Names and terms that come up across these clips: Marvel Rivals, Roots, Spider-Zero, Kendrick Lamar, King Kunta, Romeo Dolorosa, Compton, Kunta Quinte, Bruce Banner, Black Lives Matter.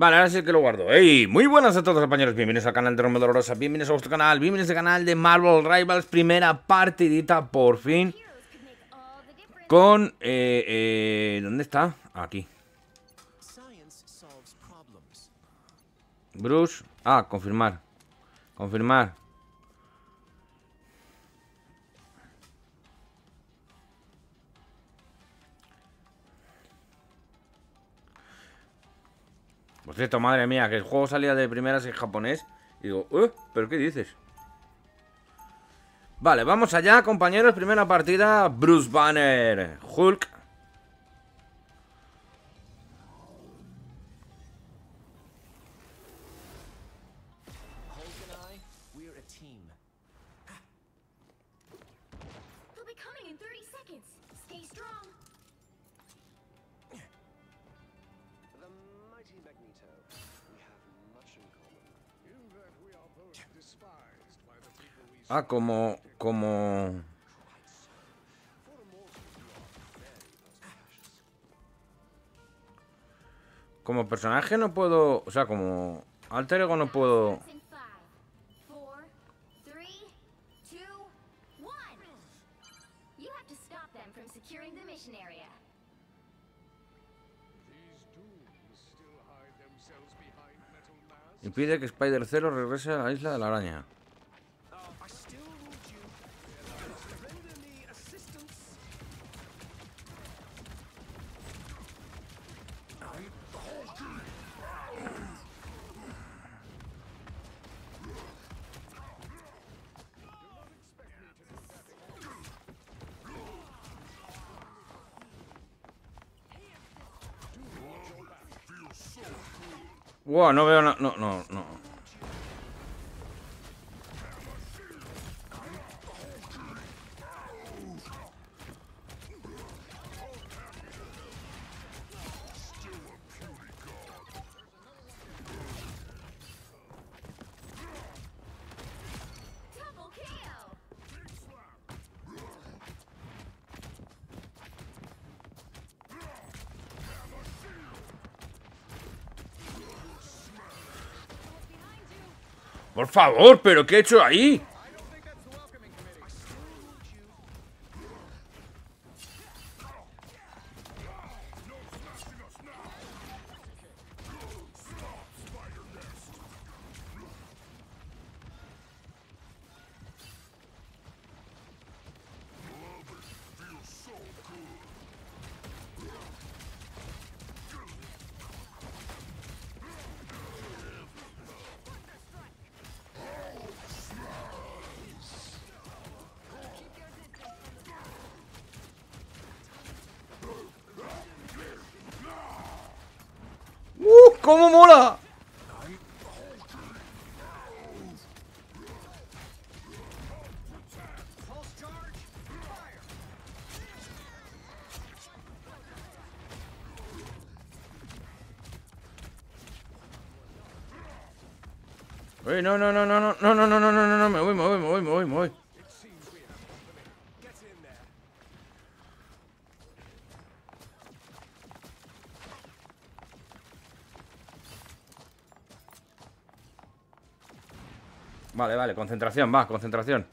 Vale, ahora sí que lo guardo. ¡Hey! Muy buenas a todos, compañeros. Bienvenidos al canal de Romeo Dolorosa. Bienvenidos a vuestro canal. Bienvenidos al canal de Marvel Rivals. Primera partidita, por fin. Con... ¿dónde está? Aquí. Bruce. Ah, confirmar. Confirmar. Por cierto, madre mía, que el juego salía de primeras en japonés. Y digo, ¿pero qué dices? Vale, vamos allá, compañeros. Primera partida, Bruce Banner, Hulk. Ah, como... Como personaje no puedo... O sea, como alter ego no puedo... Impide que Spider-Zero regrese a la isla de la araña. Wow, no veo nada. No. Por favor, ¿pero qué he hecho ahí? ¡Cómo mola! Uy, no, me voy. Vale, concentración, va, concentración.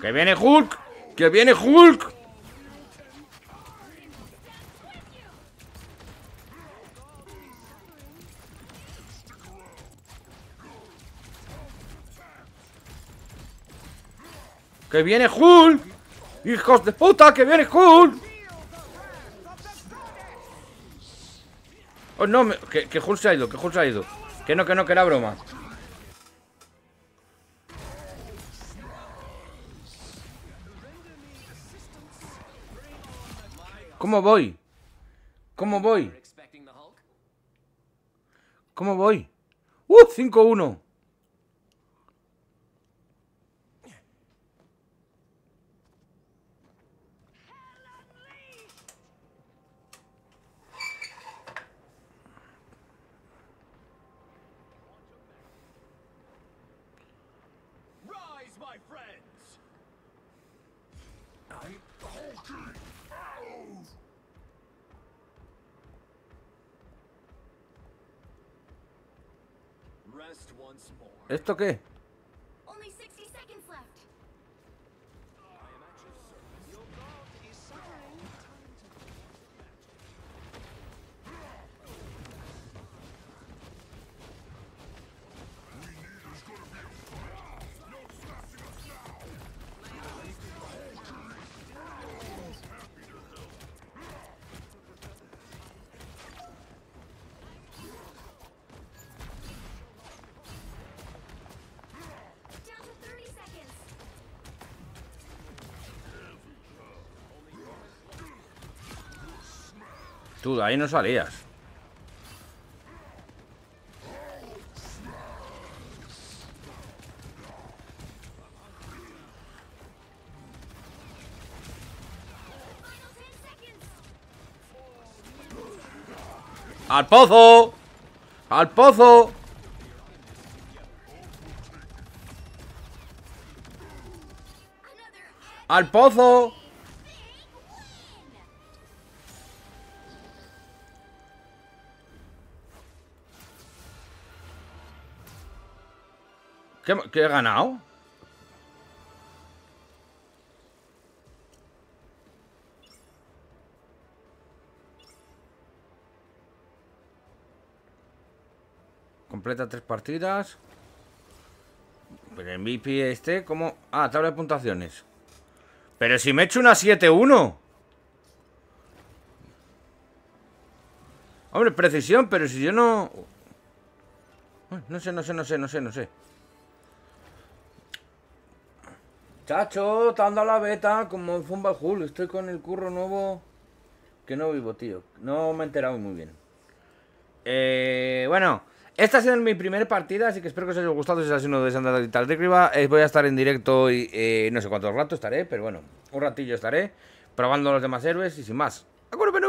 ¡Que viene Hulk! ¡Que viene Hulk! ¡Que viene Hulk! ¡Hijos de puta! ¡Que viene Hulk! ¡Oh, no! Que Hulk se ha ido, que era broma. ¿Cómo voy? ¡Uh! 5-1. ¿Esto qué? Tú de ahí no salías. ¡Al pozo! ¡Al pozo! ¡Al pozo! ¿Qué he ganado? Completa 3 partidas. Pero el MVP este, ¿cómo? Ah, tabla de puntuaciones. Pero si me he hecho una 7-1. Hombre, precisión, pero si yo no... No sé. Chacho, te han dado la beta como en Fumball Hull. Estoy con el curro nuevo que no vivo, tío. No me he enterado muy bien. Bueno, esta ha sido mi primera partida, así que espero que os haya gustado. Si os ha sido de Santa y tal de arriba, voy a estar en directo y no sé cuánto rato estaré, pero bueno, un ratillo estaré probando los demás héroes y sin más. ¡Acuérdate!